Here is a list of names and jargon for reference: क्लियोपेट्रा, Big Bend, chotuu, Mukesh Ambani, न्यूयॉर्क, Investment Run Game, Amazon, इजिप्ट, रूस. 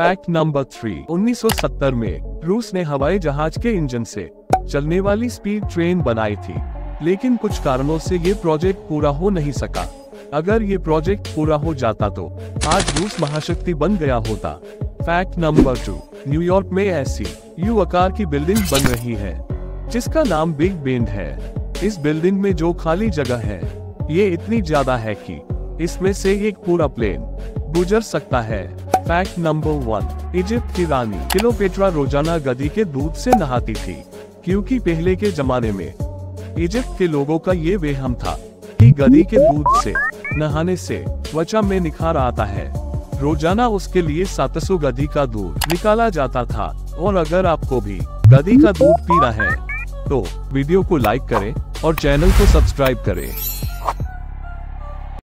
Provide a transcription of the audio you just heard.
Fact number 3। 1970 में रूस ने हवाई जहाज के इंजन से चलने वाली स्पीड ट्रेन बनाई थी, लेकिन कुछ कारणों से ये प्रोजेक्ट पूरा हो नहीं सका। अगर ये प्रोजेक्ट पूरा हो जाता तो आज रूस महाशक्ति बन गया होता। Fact number 2। न्यूयॉर्क में ऐसी यू आकार की बिल्डिंग बन रही है जिसका नाम बिग बेंड है। इस बिल्डिंग में जो खाली जगह है ये इतनी ज्यादा है कि इसमें से एक पूरा प्लेन गुजर सकता है। Fact number 1। इजिप्ट की रानी क्लियोपेट्रा रोजाना गधी के दूध से नहाती थी, क्योंकि पहले के जमाने में इजिप्ट के लोगों का ये वहम था कि गधी के दूध से नहाने से त्वचा में निखार आता है। रोजाना उसके लिए 700 गधी का दूध निकाला जाता था। और अगर आपको भी गधी का दूध पीना है तो वीडियो को लाइक करें और चैनल को सब्सक्राइब करें।